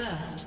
First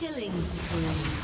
Killing spree.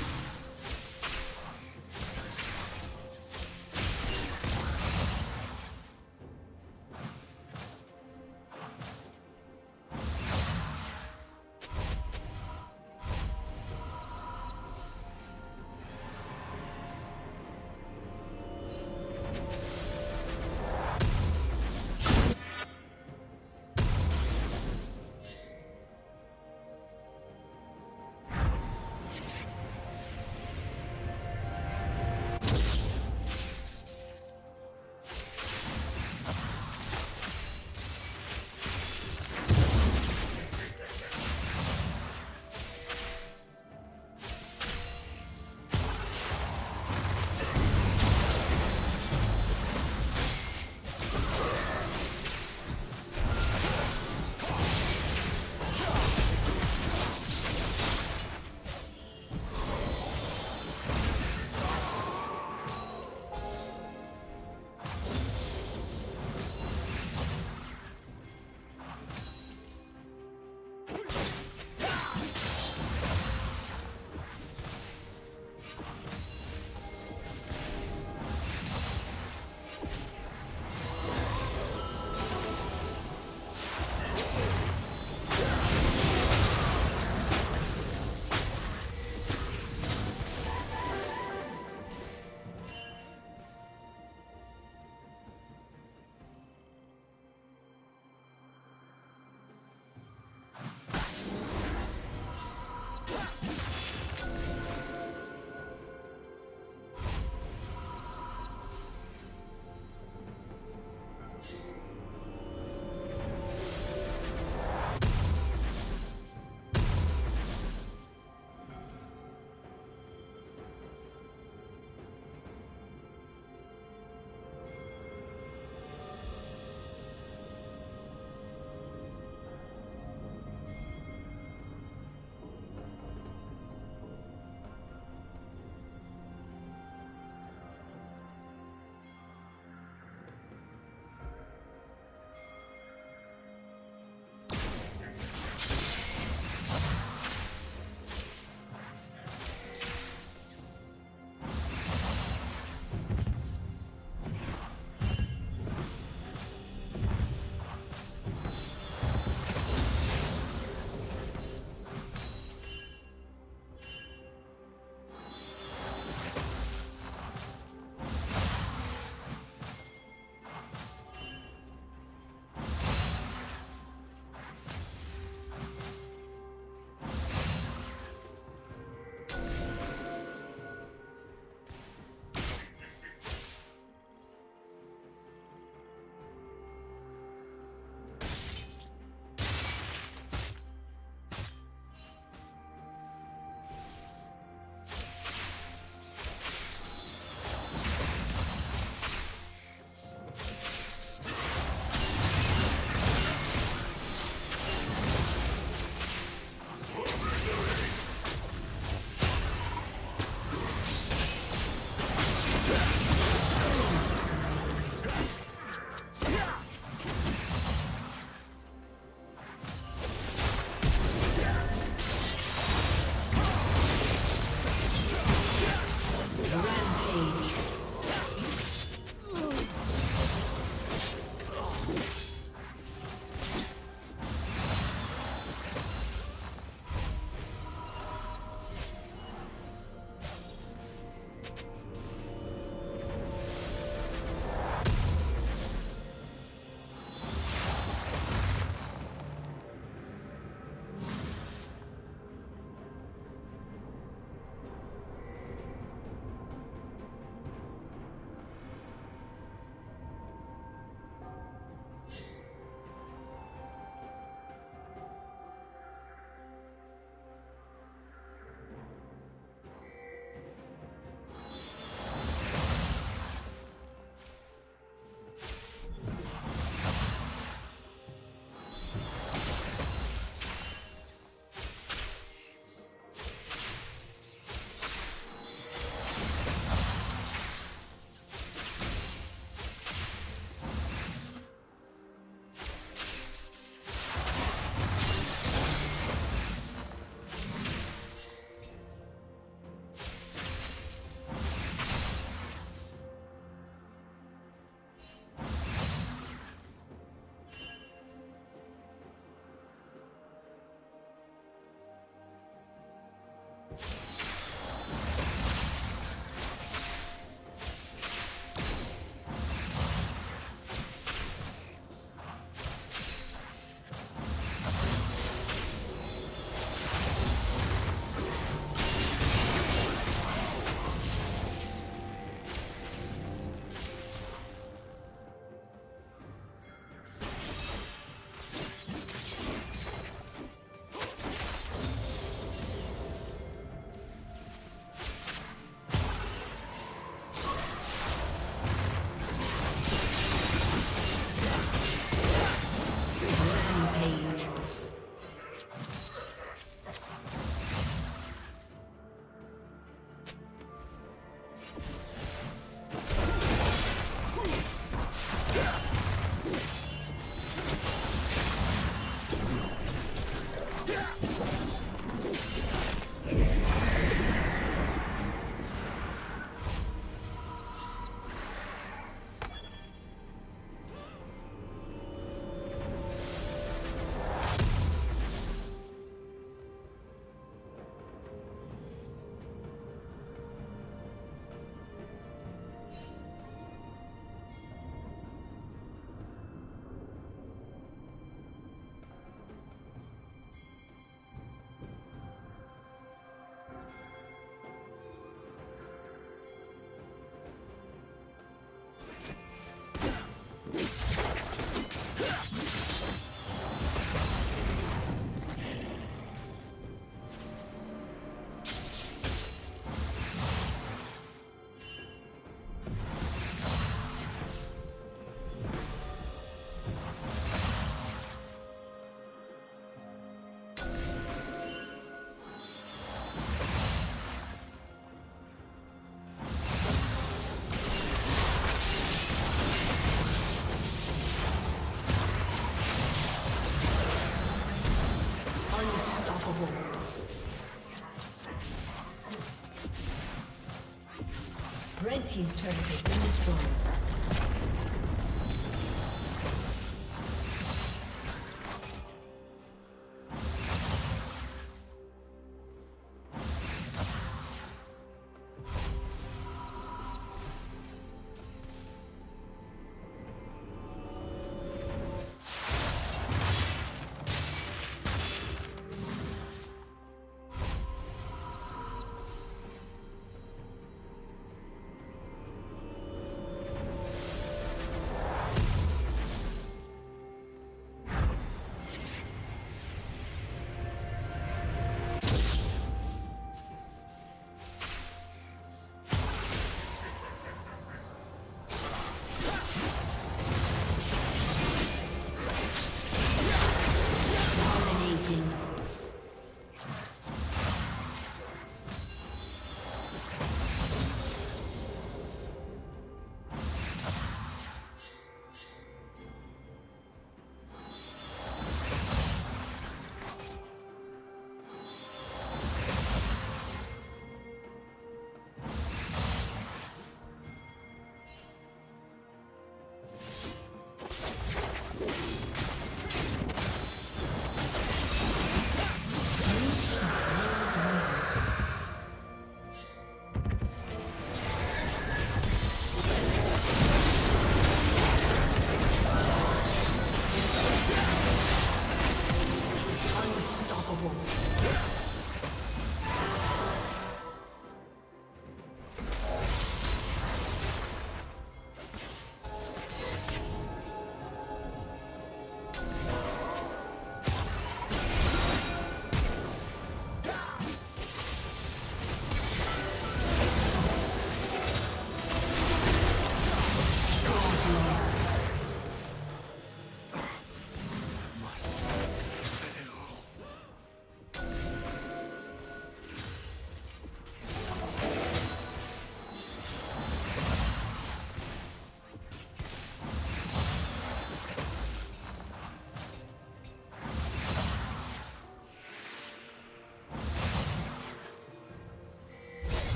Red team's turret has been destroyed.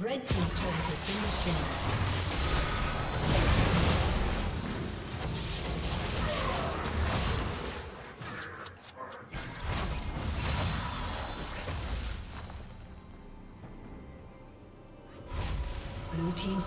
Red team's turret has been destroyed. Blue team's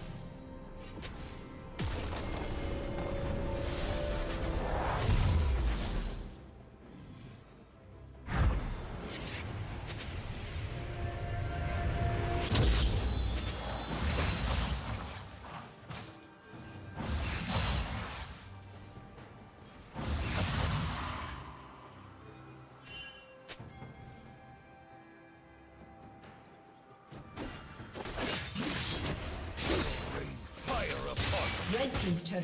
Red team's turret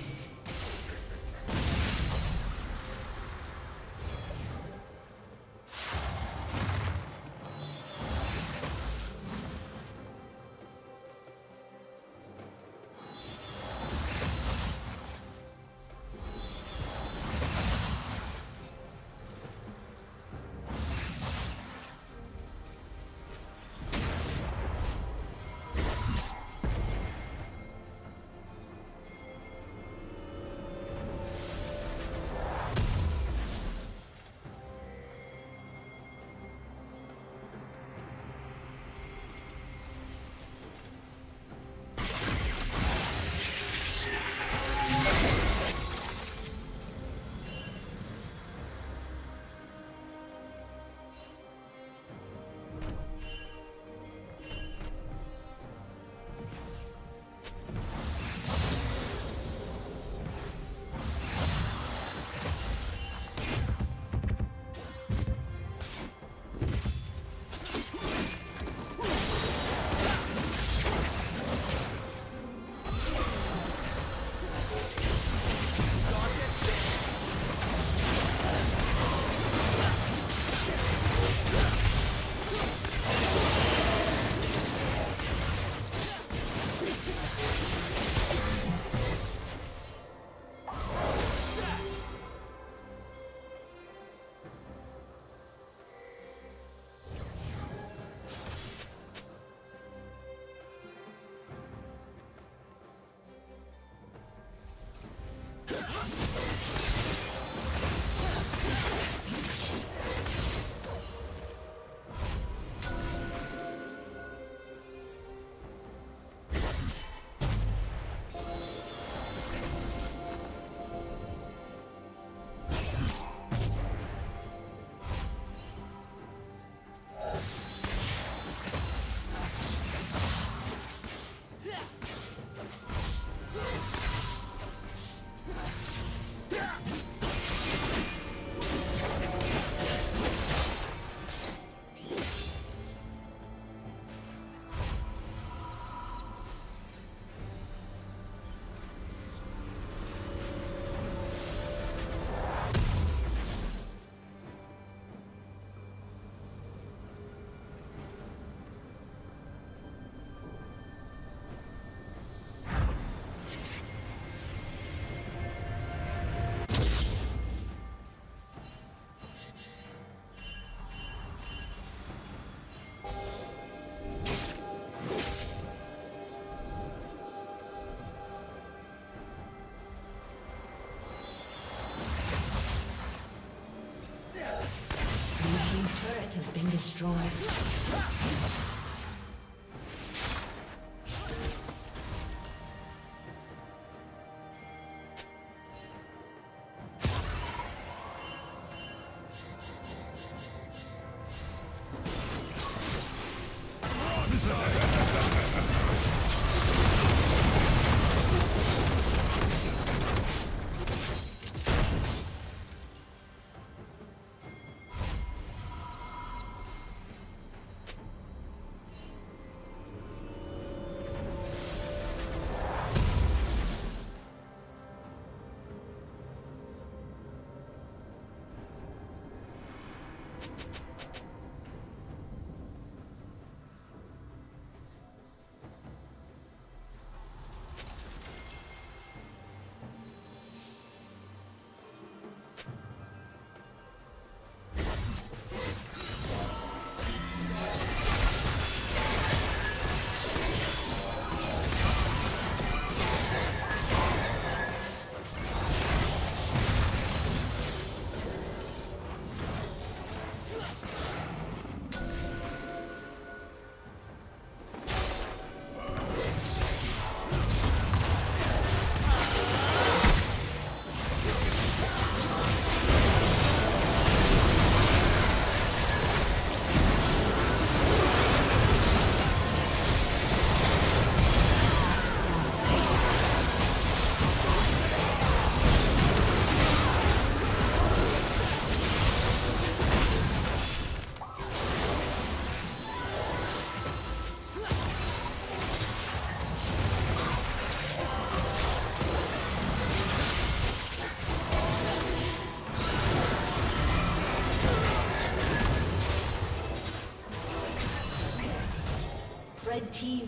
team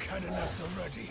Cannon at the ready.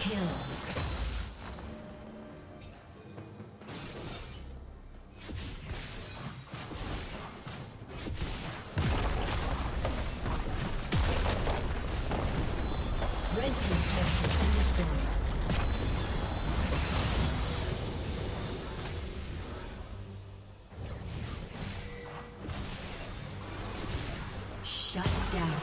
Kill. Shut down. Shut down.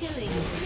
Killing.